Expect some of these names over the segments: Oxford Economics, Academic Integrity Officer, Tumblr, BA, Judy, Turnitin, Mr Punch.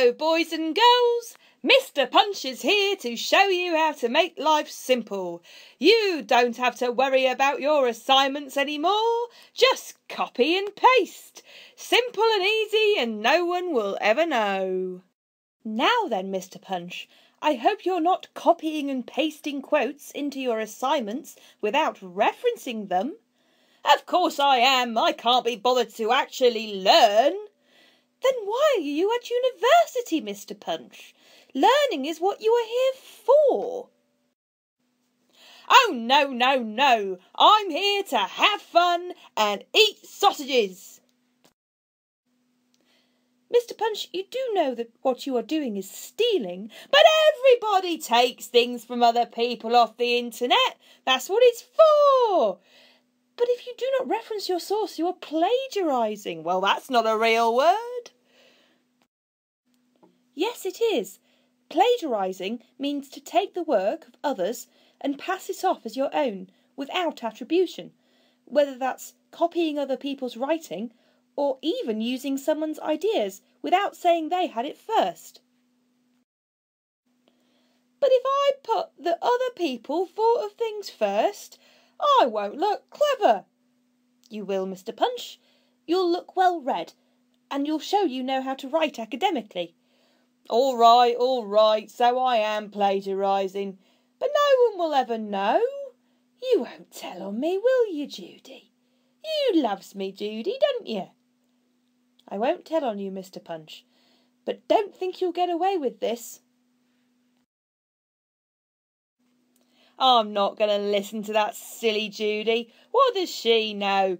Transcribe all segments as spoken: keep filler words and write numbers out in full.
Hello boys and girls, Mr Punch is here to show you how to make life simple. You don't have to worry about your assignments anymore, just copy and paste. Simple and easy and no one will ever know. Now then Mr Punch, I hope you're not copying and pasting quotes into your assignments without referencing them. Of course I am, I can't be bothered to actually learn. Then why are you at university, Mr Punch? Learning is what you are here for. Oh, no, no, no. I'm here to have fun and eat sausages. Mr Punch, you do know that what you are doing is stealing, but everybody takes things from other people off the internet. That's what it's for. But if you do not reference your source, you are plagiarising. Well, that's not a real word. Yes, it is. Plagiarising means to take the work of others and pass it off as your own without attribution, whether that's copying other people's writing or even using someone's ideas without saying they had it first. But if I put that other people thought of things first, I won't look clever. You will, Mr Punch. You'll look well read, and you'll show you know how to write academically. All right, all right, so I am plagiarising, but no one will ever know. You won't tell on me, will you, Judy? You loves me, Judy, don't you? I won't tell on you, Mr Punch, but don't think you'll get away with this. I'm not going to listen to that silly Judy. What does she know?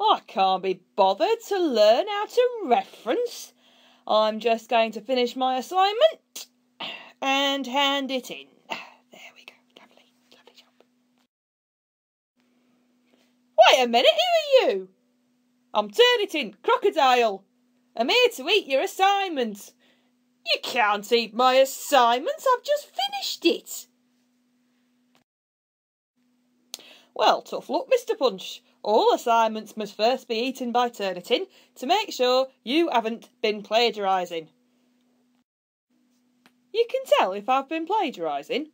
I can't be bothered to learn how to reference. I'm just going to finish my assignment and hand it in. There we go. Lovely, lovely job. Wait a minute, who are you? I'm Turnitin, Crocodile. I'm here to eat your assignment. You can't eat my assignments. I've just finished it. Well, tough luck, Mr Punch. All assignments must first be eaten by Turnitin to make sure you haven't been plagiarising. You can tell if I've been plagiarising.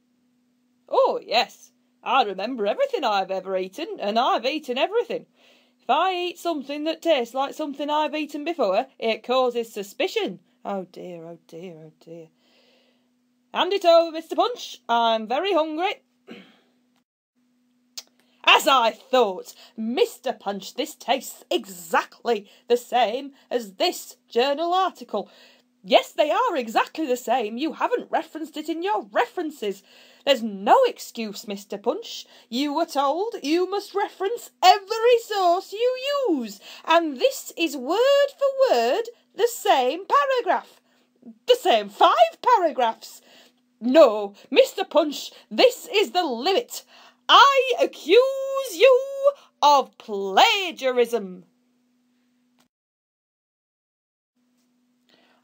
Oh, yes. I remember everything I've ever eaten, and I've eaten everything. If I eat something that tastes like something I've eaten before, it causes suspicion. Oh dear, oh dear, oh dear. Hand it over, Mr Punch. I'm very hungry. As I thought, Mr Punch, this tastes exactly the same as this journal article. Yes, they are exactly the same. You haven't referenced it in your references. There's no excuse, Mr Punch. You were told you must reference every source you use. And this is word for word the same paragraph. The same five paragraphs. No, Mr Punch, this is the limit. I accuse you of plagiarism.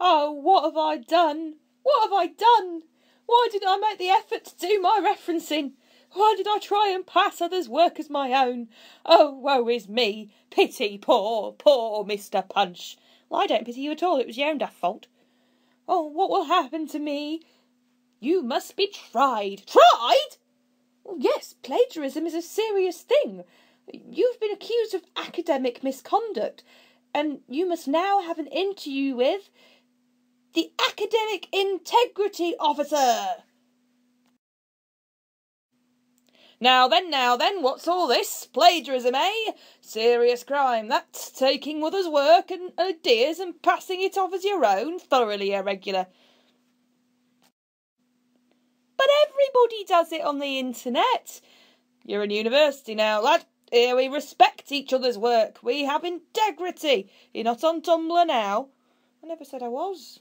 Oh, what have I done? What have I done? Why did I make the effort to do my referencing? Why did I try and pass others' work as my own? Oh, woe is me. Pity poor, poor Mr Punch. Well, I don't pity you at all. It was your own daft fault. Oh, what will happen to me? You must be tried. Tried? Well, yes, plagiarism is a serious thing. You've been accused of academic misconduct, and you must now have an interview with the Academic Integrity Officer. Now then, now then, what's all this? Plagiarism, eh? Serious crime, that's taking others' work and ideas and passing it off as your own, thoroughly irregular. But everybody does it on the internet. You're in university now, lad. Here we respect each other's work. We have integrity. You're not on Tumblr now. I never said I was.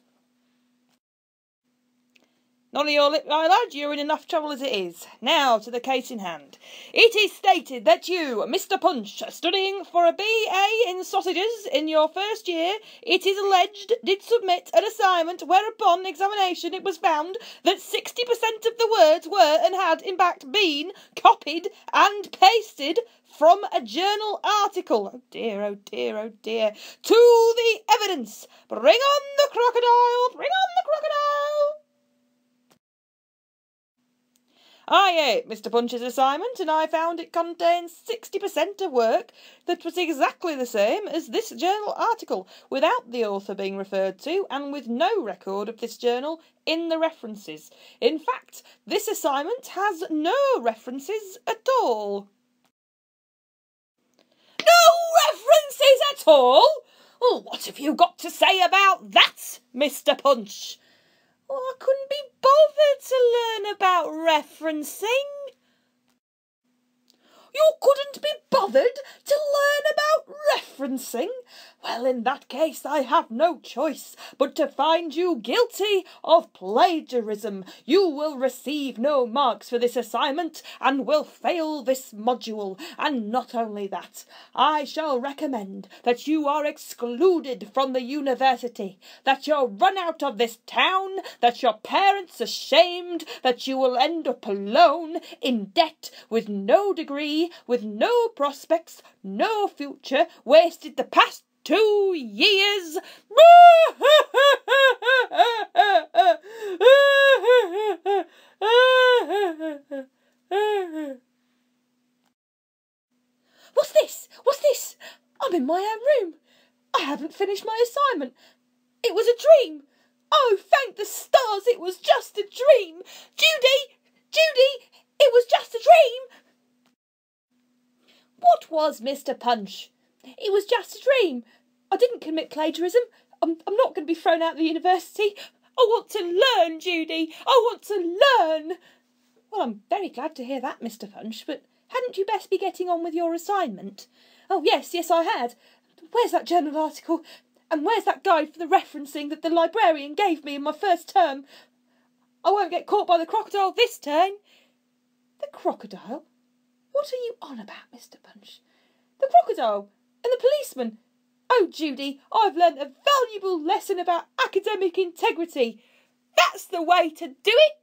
None of your lip, my lad. You're in enough trouble as it is. Now to the case in hand. It is stated that you, Mr Punch, studying for a B A in sausages in your first year, it is alleged, did submit an assignment whereupon examination it was found that sixty percent of the words were and had in fact been copied and pasted from a journal article, oh dear, oh dear, oh dear, to the evidence. Bring on the crocodile, bring on the crocodile. I ate Mr Punch's assignment and I found it contained sixty percent of work that was exactly the same as this journal article, without the author being referred to and with no record of this journal in the references. In fact, this assignment has no references at all. No references at all? Well, what have you got to say about that, Mr Punch? Well, I couldn't be bothered to learn about referencing. You couldn't be bothered to learn about referencing? Well, in that case, I have no choice but to find you guilty of plagiarism. You will receive no marks for this assignment and will fail this module. And not only that, I shall recommend that you are excluded from the university, that you're run out of this town, that your parents are shamed, that you will end up alone, in debt, with no degree, with no prospects, no future, wasted the past two years. What's this? What's this? I'm in my own room. I haven't finished my assignment. It was a dream. Oh, thank the stars, it was just a dream. Judy, Judy, it was just a dream. What was Mr Punch? It was just a dream. I didn't commit plagiarism. I'm, I'm not going to be thrown out of the university. I want to learn, Judy. I want to learn. Well, I'm very glad to hear that, Mr Punch, but hadn't you best be getting on with your assignment? Oh, yes, yes, I had. Where's that journal article? And where's that guide for the referencing that the librarian gave me in my first term? I won't get caught by the crocodile this time. The crocodile? What are you on about, Mr Punch? The crocodile and the policeman. Oh, Judy, I've learnt a valuable lesson about academic integrity. That's the way to do it.